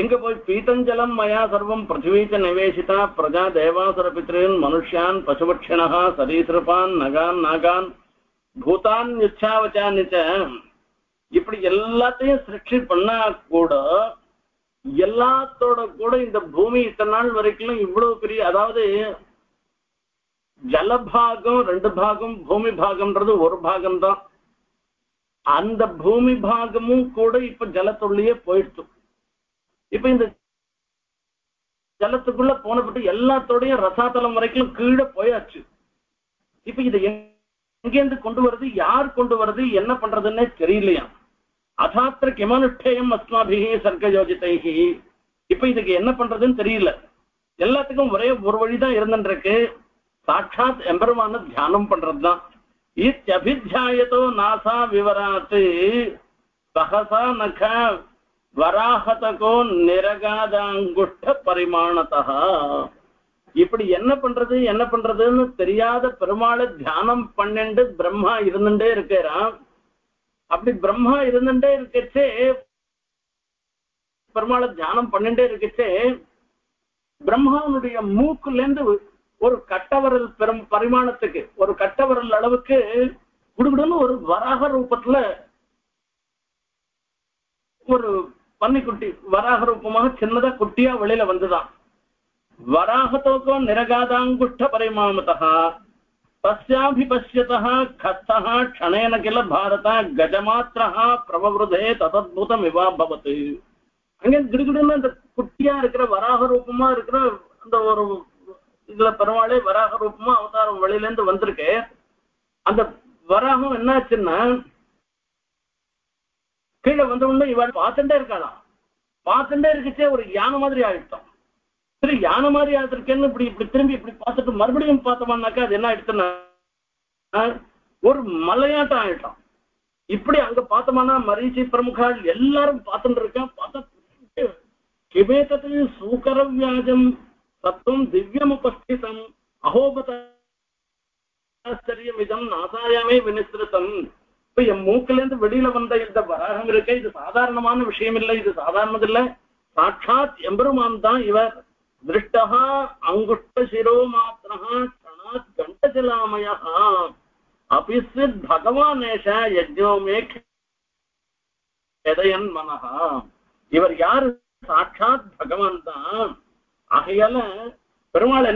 எங்க போய் பீத்தஞ்சலம் மயா சர்வம் பிருத்திவீச்ச நிவேசிதா பிரஜா தேவாசுர பித்ரீன் மனுஷியான் பசுபட்சிணா சரீசிருப்பான் நகான் நாகான் பூதான் நிச்சாவச்சான் நிச்ச. இப்படி எல்லாத்தையும் சிருஷ்டி பண்ணா கூட, எல்லாத்தோட கூட இந்த பூமி இத்தனை நாள் வரைக்கும் இவ்வளவு பெரிய, அதாவது ஜலபாகம் ரெண்டு பாகம், பூமி பாகம்ன்றது ஒரு பாகம்தான். அந்த பூமி பாகமும் கூட இப்ப ஜலத்துள்ளேயே போயிடுச்சு. இப்ப இந்த ஜலத்துக்குள்ள போனப்பட்டு எல்லாத்தோடையும் ரசாதலம் வரைக்கும் கீழே போயாச்சு. இப்ப இதை எங்கேந்து கொண்டு வருது, யார் கொண்டு வருது, என்ன பண்றதுன்னே தெரியலையா. அதாத்திர கிமனுஷ்டேயம் அஸ்மாபிகி சர்க்கயோஜிதைகி. இப்ப இதுக்கு என்ன பண்றதுன்னு தெரியல. எல்லாத்துக்கும் ஒரே ஒரு வழிதான் இருந்துருக்கு, சாட்சாத் எம்பெருமான தியானம் பண்றதுதான். இத்தியபித்யாயதோ நாசா விவராத்து சகசா நக வராஹதகோ நிரகாதாங்குட்ட பரிமாணத்தா. இப்படி என்ன பண்றது என்ன பண்றதுன்னு தெரியாத பெருமாளை தியானம் பண்ணிண்டு பிரம்மா இருந்துட்டே இருக்கிறான். அப்படி பிரம்மா இருந்துட்டே இருக்கச்சே, பெருமாளை தியானம் பண்ணிட்டே இருக்கச்சே, பிரம்மாவுடைய மூக்குல இருந்து ஒரு கட்டவரல் பெரும் பரிமாணத்துக்கு, ஒரு கட்டவரல் அளவுக்கு குடுகுடுன்னு ஒரு வராக ரூபத்துல ஒரு பன்னிக்குட்டி வராக ரூபமாக சின்னதா குட்டியா வெளியில வந்துதான். வராகத்தோக்கோ நிரகாதாங்குட்ட பரிமாமதா தஸ்யாபிபஷ்யதா கத்தஹா க்ஷணேன கில பாரத கஜமாத்ரஹா பிரவவ்ருதே ததத்புதம் இவாபவத். அங்கே கிடுகிடுன்னு அந்த குட்டியா இருக்கிற வராக ரூபமா இருக்கிற அந்த ஒரு இதுல பெருமாளே வராக ரூபமா அவதாரம் வெளியிலேருந்து வந்திருக்கு. அந்த வராகம் என்னாச்சுன்னா, கீழே வந்தவுடனே இவாள் பார்த்துட்டே இருக்காளாம். பார்த்துட்டே இருக்கச்சே ஒரு யானை மாதிரி ஆயிட்டோம். சரி, யானை மாதிரி ஆயிட்டிருக்கேன்னு இப்படி இப்படி திரும்பி இப்படி பார்த்துட்டு மறுபடியும் பார்த்தோம்னாக்கா அது என்ன ஆயிடுச்சுன்னா ஒரு மலையாட்டம் ஆயிட்டோம். இப்படி அங்க பார்த்தோம்னா மரீச்சி பிரமுகர்கள் எல்லாரும் பார்த்துட்டு இருக்கா பார்த்தா கிபேதது சூகரவியாஜம் தத்துவம் திவ்யம் உபஸ்திதம் அஹோபதாச்சரியம் இதம் நாசாயாமே வினிஸ்திருதம் இப்ப என் மூக்கில இருந்து வெளியில வந்த இந்த வராகம் இருக்க இது சாதாரணமான விஷயம் இல்லை இது சாதாரணது இல்லை சாட்சாத் எம்பெருமான் தான் இவர் திருஷ்டா அங்குஷ்ட சிரோமாத்ரா கணாத் கண்டஜலாமயா अपिस्थित भगवान यज्ञोमेदयन मन इवर यार साक्षात भगवान आगे पेरुमाल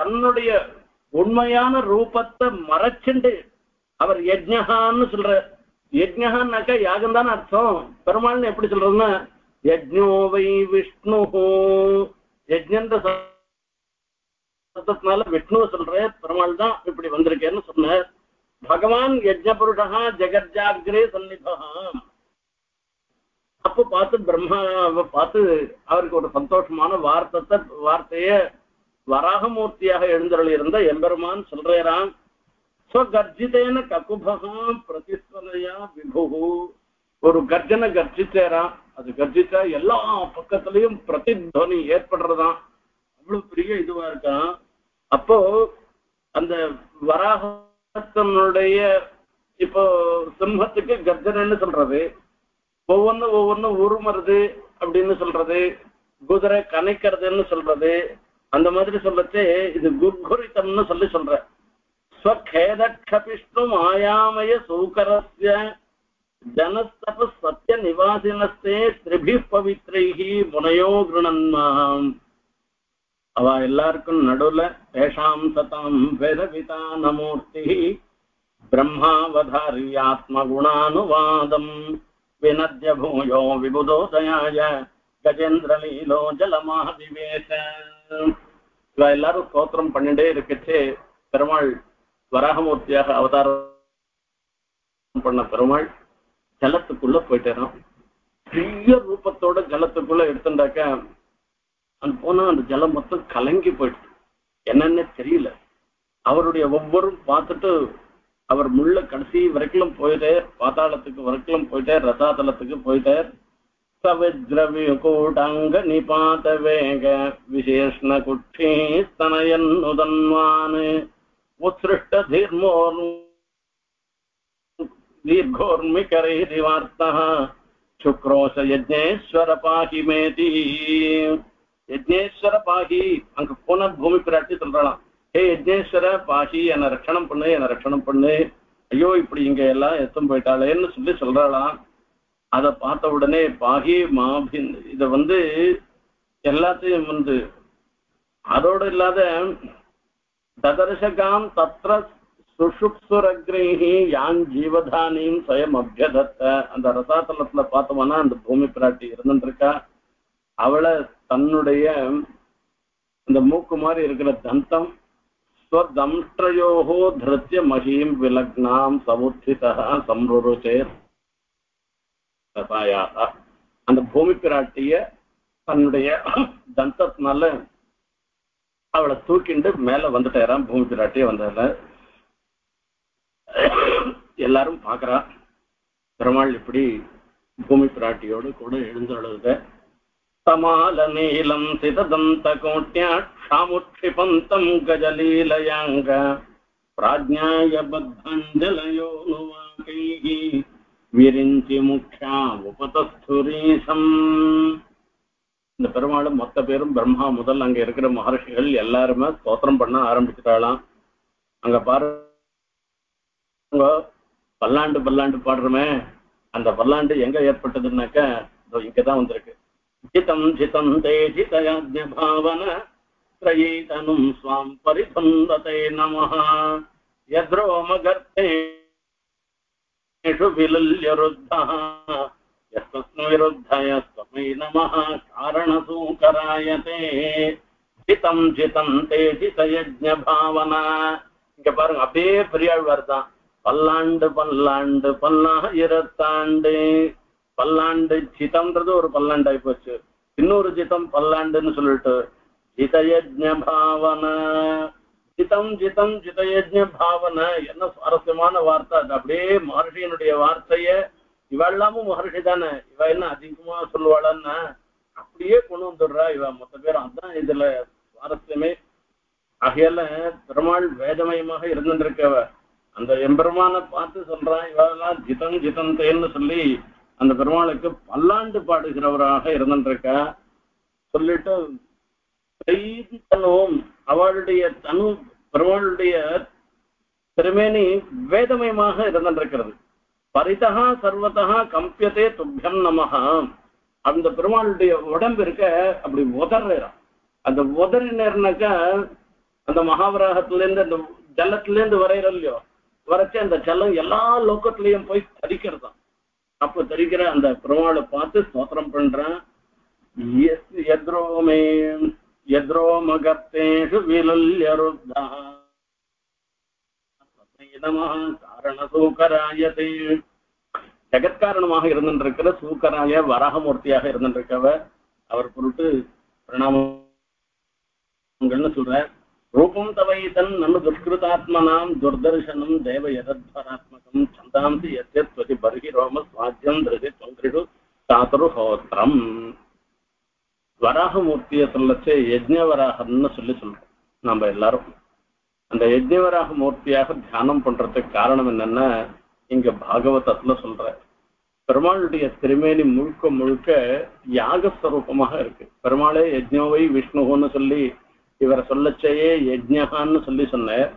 तन्नुடைய உண்மையான रूपते மறைச்சிண்டு அவர் यज्ञहाன்னு சொல்றார் यज्ञहाன்னாக்க யாகம் தான் அர்த்தம் பெருமாள்னு எப்படி சொல்றதுன்னா यज्ञो वै विष्णुः यज्ञன்ற சத்தனால விஷ்ணு சொல்றார் பெருமாள் தான் இப்படி வந்திருக்கேன்னு சொன்னார் भगवान यज्ञपुरुषः जगज्जाग्रे सन्निधः அப்ப பார்த்து ब्रह्माவை பார்த்து அவருக்கு ஒரு சந்தோஷமான வார்த்தை வார்த்தையை வராகமூர்த்தியாக எழுந்தருளியிருந்த எம்பெருமான் சொல்றாராம் ஸ்வகர்ஜிதேன ககுபஹ பிரதிஸ்வனயா விபுஹு ஒரு கர்ஜன கர்ஜிதேராம் அது கர்ஜிதா எல்லா பக்கத்திலையும் பிரதித்வனி ஏற்படுறதாம் அவ்வளவு பெரிய இதுவா இருக்கான் அப்போ அந்த வராக இப்போ சிம்மத்துக்கு கர்ஜனன்னு சொல்றது ஒவ்வொன்னு ஒவ்வொன்னு உருமறது அப்படின்னு சொல்றது குதிரை கனைக்கிறதுன்னு சொல்றது அந்த மாதிரி சொல்லச்சு இது குர்குரிதம்னு சொல்லி சொல்ற ஸ்வகேதக்ஷபிஷ்ணு மாயாமய சூகரஸ்ய ஜனஸ்தப சத்ய நிவாசினஸ்தே திரிபி பவித்ரைஹி முனையோ கிருணன்மாம் अवा एल्लारुक्कुम नडुल तेषां सतां वेदविता नमूर्तिः ब्रह्मावधार्यात्मगुणानुवादं विनद्य भूयो विबुधोदयाय गजेन्द्रलीलो जलमादिवेश इवा एल्लारुक्कुम स्तोत्रं पन्निण्डे इरुक्कुच्चे पेरुमाळ் वराहमूर्तियाग अवतारं पण्ण पेरुमाळ் जलत्तुक्कुள்ள போயிட்டாராம் பெரிய ரூபத்தோட जलत्तुक्कुள்ள எடுத்துண்டாக்க அந்த போனா அந்த ஜலம் மொத்தம் கலங்கி போயிடுச்சு என்னன்னு தெரியல அவருடைய ஒவ்வொரு பார்த்துட்டு அவர் முள்ள கடைசி வரைக்கும் போயிட்டார் பாதாளத்துக்கு வரைக்கும் போயிட்டார் ரதாதலத்துக்கு போயிட்டார் சவத்ரவிய கூடாங்க நிபாத வேக விசேஷண குட்சி தனயன் உதன்வான் உத்ருஷ்ட தீர்மோர் தீர்கோர்மிகரை திவார்த்தா சுக்ரோஷ யஜ்ஞேஸ்வர பாகி மேதி यज्ञेश्वर पाहि अंग कोना भूमि प्राप्ति சொல்றலாம் हे यज्ञेश्वर पाहि انا रक्षण பண்ணு انا रक्षण பண்ணு ஐயோ இப்படி இங்க எல்லாம் எத்தும் போய்ட்டாளேன்னு சொல்லி சொல்றாளாம் அத பார்த்த உடனே பாஹி மாபின் இத வந்து எல்லாத்தையும் வந்து அதோட இல்லாத ததர்ஷகாம் தத்ர சுஷுப்சுரக்ரேஹி யான் ஜீவதானிம் ஸ்வயம் அப்யதத்த அந்த ரசாதலத்துல பார்த்தவனா அந்த பூமி பிராட்டி இருந்திருக்கா அவளை தன்னுடைய இந்த மூக்கு மாதிரி இருக்கிற தந்தம் ஸ்வதம்த்ரயோஹோ த்ருத்ய மஹீம் விலக்னாம் சமுத்திதா சம்ருருசே ததாயாதா அந்த பூமி பிராட்டிய தன்னுடைய தந்தத்தினால அவளை தூக்கிண்டு மேல வந்துட்டாராம் பூமி பிராட்டிய வந்ததுல எல்லாரும் பார்க்கறா பெருமாள் இப்படி பூமி பிராட்டியோடு கூட எழுந்தழுத समालनीलम सितदंतकोट्या क्षामुक्षिपन्तं गजलीलयांग प्राज्ञाय बद्धाञ्जलयोनुवाकैः विरिञ्चि मुख्या उपतस्थुरीशम् இந்த பெருமாளும் மொத்த பேரும் பிரம்மா முதல் அங்க இருக்கிற மகர்ஷிகள் எல்லாருமே ஸ்தோத்திரம் பண்ண ஆரம்பிச்சிட்டாளாம் அங்க பாருங்க பல்லாண்டு பல்லாண்டு பாடுறமே அந்த பல்லாண்டு எங்க ஏற்பட்டதுன்னாக்க இங்கதான் வந்திருக்கு जितं जितं तेजितयाज्ञ भावन त्रयीतनुं स्वां परिधुन्दते नमः यद्रोमगर्तेषु विलुल्य रुद्धः यस्त्वस्नुविरुद्धय स्वै नमः कारणसूकरायते जितं जितं तेजितयज्ञ भावन இங்க பாருங்க அப்படியே பெரியாழ்வார்தான் பல்லாண்டு பல்லாண்டு பல்லாயிரத்தாண்டு பல்லாண்டு ஜிதம்ன்றது ஒரு பல்லாண்டு ஆயிப்போச்சு இன்னொரு ஜிதம் பல்லாண்டுன்னு சொல்லிட்டு ஜிதயஜ்ஞ பாவன जितम जितम जितयज्ञ भावना என்ன சுவாரஸ்யமான வார்த்தை அது அப்படியே மகர்ஷியினுடைய வார்த்தைய இவெல்லாமும் மகர்ஷி தானே இவ என்ன அதிகமா சொல்லுவாளன்னா அப்படியே கொண்டு வந்துடுறா இவ மொத்த பேரும் அதான் இதுல சுவாரஸ்யமே ஆகையால பெருமாள் வேதமயமாக இருந்துருக்கவ அந்த எம்பெருமானை பார்த்து சொல்றான் இவெல்லாம் ஜிதம் ஜிதம் தேன்னு சொல்லி அந்த பெருமாளுக்கு பல்லாண்டு பாடுகிறவராக இருந்துருக்க சொல்லிட்டு செய்தனும் அவளுடைய தனு பெருமாளுடைய திருமேனி வேதமயமாக இருந்துருக்கிறது பரிதா சர்வதா கம்பியதே துப்பியம் நமஹா அந்த பெருமாளுடைய உடம்பு இருக்க அப்படி உதறான் அந்த உதறினர்னாக்கா அந்த மகாவராகத்திலேருந்து அந்த ஜலத்திலேருந்து வரையிற இல்லையோ வரைச்சு அந்த ஜலம் எல்லா லோகத்திலையும் போய் தரிக்கிறதான் அப்போ தரிக்கிற அந்த பெருமாளை பார்த்து ஸ்தோத்திரம் பண்றேன் எத்ரோமே எத்ரோமகர்த்தேஷு விலுல்யருத்தா நமஹ காரண சூக்கராயதே ஜகத்காரணமாக இருந்திருக்கிற சூக்கராய வராகமூர்த்தியாக இருந்திருக்கவ அவர் பொருட்டு பிரணாமங்கள்னு சொல்றார் रूपं तवैतन् ननु दुष्कृतात्मनां दुर्दर्शनं देव यदध्वरात्मकं छन्दांसि यद्यत्वति बर्हिरोम स्वाज्यं धृति त्वङ्कृषु चातुर्होत्रम् வராகமூர்த்தியை சொல்லச்சே யஜ்ஞவராகம்னு சொல்லி சொல்றோம் நம்ம எல்லாரும் அந்த யஜ்ஞவராக மூர்த்தியாக தியானம் பண்றதுக்கு காரணம் என்னன்னா இங்க பாகவதத்துல சொல்ற பெருமாளுடைய திருமேனி முழுக்க முழுக்க யாகஸ்வரூபமாக இருக்கு பெருமாளே யஜ்ஞவை விஷ்ணுன்னு சொல்லி இவரை சொல்லச்சையே யஜ்ஞகான்னு சொல்லி சொன்னார்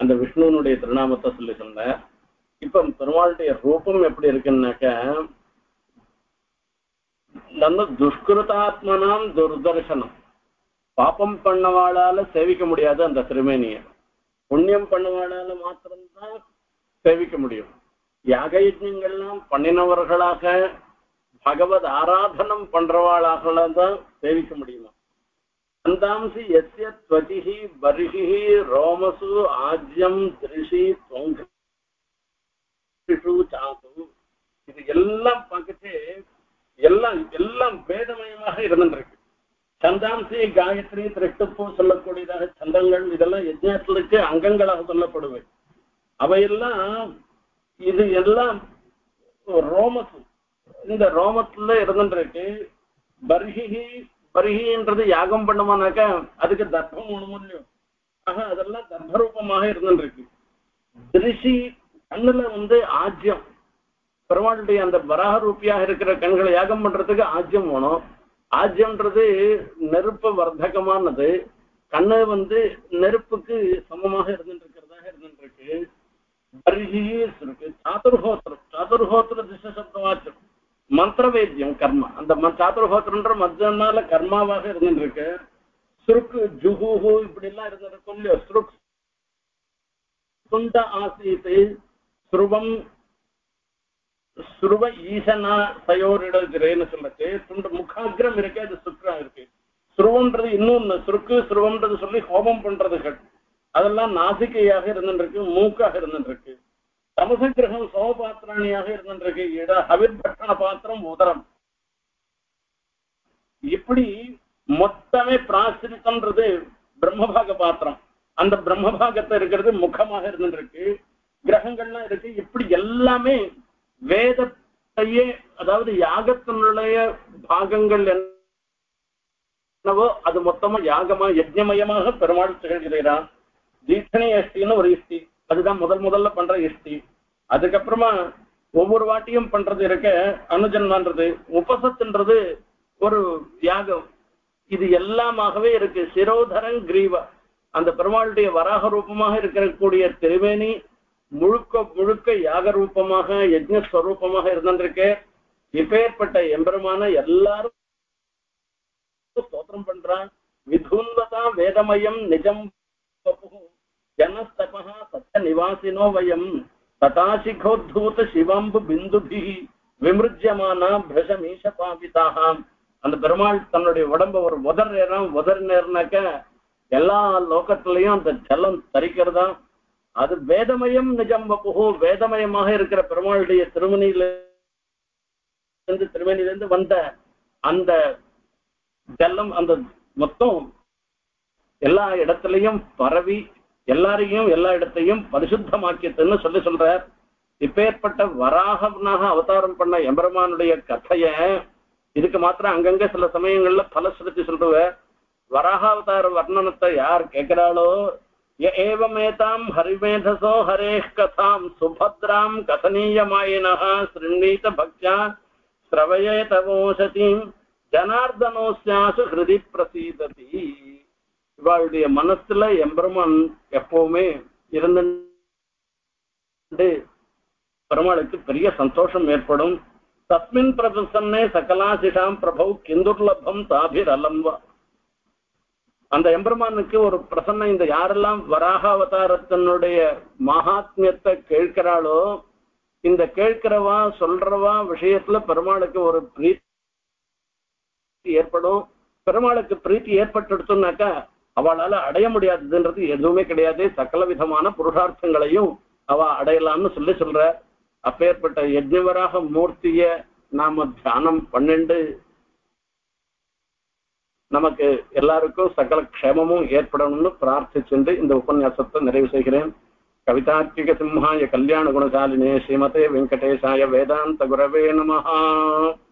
அந்த விஷ்ணுனுடைய திருநாமத்தை சொல்லி சொன்னார் இப்ப பெருமாளுடைய ரூபம் எப்படி இருக்குன்னாக்க நம்ம துஷ்கிருதாத்மனாம் துர்தர்சனம் பாப்பம் பண்ணவாளால சேவிக்க முடியாது அந்த திருமேனிய புண்ணியம் பண்ணவாளால மாத்திரம்தான் சேவிக்க முடியும் யாக யஜ்ஞங்கள்லாம் பண்ணினவர்களாக பகவத் ஆராதனம் பண்றவாளாக தான் சேவிக்க முடியுமா अंदांसि यस्य त्वतिः बर्हिः रोमसु आज्यं त्रिषि त्वङ्कृषु चातु இது எல்லாம் பார்க்கச்சே எல்லாம் எல்லாம் வேதமயமாக இருந்திருக்கு சந்தாம்சி காயத்ரி திரட்டுப்பூ சொல்லக்கூடியதாக சந்தங்கள் இதெல்லாம் யஜ்ஞத்திற்கு அங்கங்களாக சொல்லப்படுவது அவையெல்லாம் இது எல்லாம் ரோமசு இந்த ரோமத்துல இருந்திருக்கு பர்ஹிஹி பரிகின்றது யாகம் பண்ணுமானாக்கா அதுக்கு தர்ப்பம் ஒண்ணும் இல்லையோ ஆஹா அதெல்லாம் தர்ப்பரூபமாக இருந்துருக்கு திருஷி கண்ணுல வந்து ஆஜ்யம் பெருமாளுடைய அந்த வராக ரூபியாக இருக்கிற கண்களை யாகம் பண்றதுக்கு ஆஜ்யம் வேணும் ஆஜ்யம்ன்றது நெருப்ப வர்த்தகமானது கண்ணு வந்து நெருப்புக்கு சமமாக இருந்துருக்கிறதாக இருந்துருக்கு பரிகி இருக்கு சாதுர்ஹோத்திரம் சாதுர்ஹோத்திர திசை சப்தவாச்சம் மந்திரவேத்தியம் கர்மா அந்த சாதுர்ஹோத்திரன்ற மத்தியனால கர்மாவாக இருந்துருக்கு சுருக்கு ஜுகுஹு இப்படி எல்லாம் இருந்திருக்கும் இல்லையோ சுருக் சுந்த ஆசீத்து சுருவம் சுருவ ஈசனா சயோரிடகிறேன்னு சொல்லிட்டு துண்டு முகாகிரம் இருக்கு அது சுக்கரா இருக்கு சுருவம்ன்றது இன்னொன்னு சுருக்கு சுருவம்ன்றது சொல்லி ஹோமம் பண்றதுகள் அதெல்லாம் நாசிக்கையாக இருந்துருக்கு மூக்காக இருந்துருக்கு தமசகிரகம் சோபாத்திராணியாக இருந்திருக்கு இட ஹவிர்பட்சண பாத்திரம் உதரம் இப்படி மொத்தமே பிராசிரித்தம்ன்றது பிரம்மபாக பாத்திரம் அந்த பிரம்மபாகத்தை இருக்கிறது முகமாக இருந்துருக்கு கிரகங்கள்லாம் இருக்கு இப்படி எல்லாமே வேதத்தையே அதாவது யாகத்தினுடைய பாகங்கள் என்னவோ அது மொத்தமா யாகமா யஜ்ஞமயமாக பெருமாள் திகழ்கிறான் தீட்சணி யஷ்டின்னு ஒரு யஷ்டி அதுதான் முதல் முதல்ல பண்ற இஷ்டி அதுக்கப்புறமா ஒவ்வொரு வாட்டியும் பண்றது இருக்க அனுஜன்மான்றது உபசத்துன்றது ஒரு யாகம் இது எல்லாமாகவே இருக்கு சிரோதரன் கிரீவா அந்த பெருமாளுடைய வராக ரூபமாக இருக்கக்கூடிய திருவேணி முழுக்க முழுக்க யாக ரூபமாக யஜ்ஞஸ்வரூபமாக இருந்திருக்க இப்பேற்பட்ட எம்பெருமான எல்லாரும் ஸ்தோத்திரம் பண்றான் விதுன்வதா வேதமயம் நிஜம் जनस्तपः सत्य निवासिनो वयम् तताशिखोद्धूत शिवम्बु बिन्दुभिः विमृज्यमाना भ्रशमीश पाविताः அந்த பெருமாள் தன்னுடைய உடம்ப ஒரு உதர் நேரம் உதர் நேரம்னாக்க எல்லா லோகத்திலையும் அந்த ஜலம் தரிக்கிறதா அது வேதமயம் நிஜம் வபுகு வேதமயமாக இருக்கிற பெருமாளுடைய திருமணியிலிருந்து திருமணியிலிருந்து வந்த அந்த ஜலம் அந்த மொத்தம் எல்லா இடத்துலையும் பரவி எல்லாரையும் எல்லா இடத்தையும் பரிசுத்தமாக்கியதுன்னு சொல்லி சொல்றார். இப்பேற்பட்ட வராகம்னாக அவதாரம் பண்ண எம்பெருமானுடைய கதைய இதுக்கு மாத்திரம் அங்கங்க சில சமயங்கள்ல பலஸ்ருதி சொல்லுவ. வராக அவதார வர்ணனத்தை யார் கேட்கிறாளோ ஏவமேதாம் ஹரிமேதசோ ஹரேஷ் கதாம் சுபத்ராம் கதனீயமாயினா ஸ்ரீநீத பக்தியா ஸ்ரவயே தவோசதிம் ஜனார்தனோஸ்யாசு ஹிருதி பிரசீததி. இவாளுடைய மனசுல எம்பெருமான் எப்பவுமே இருந்து பெருமாளுக்கு பெரிய சந்தோஷம் ஏற்படும். தஸ்மின் பிரபசன்னே சகலாசிஷாம் பிரபு கிந்துர்லபம் தாபிர் அலம்பா. அந்த எம்பெருமானுக்கு ஒரு பிரசன்ன, இந்த யாரெல்லாம் வராக அவதாரத்தினுடைய மகாத்மியத்தை கேட்கிறாளோ இந்த கேட்கிறவா சொல்றவா விஷயத்துல பெருமாளுக்கு ஒரு பிரீத்தி ஏற்படும். பெருமாளுக்கு பிரீத்தி ஏற்பட்டுடுச்சுன்னாக்கா அவளால அடைய முடியாததுன்றது எதுவுமே கிடையாது. சகல விதமான புருஷார்த்தங்களையும் அவ அடையலாம்னு சொல்லி சொல்ற. அப்பேற்பட்ட யஜ்ஞவராக மூர்த்திய நாம தியானம் பண்ணிண்டு நமக்கு எல்லாருக்கும் சகல க்ஷேமமும் ஏற்படணும்னு பிரார்த்திச்சுண்டு இந்த உபன்யாசத்தை நிறைவு செய்கிறேன். கவிதார்க்கிக சிம்ஹாய கல்யாண குணசாலினே ஸ்ரீமதே வெங்கடேசாய வேதாந்த குரவே நமஹ.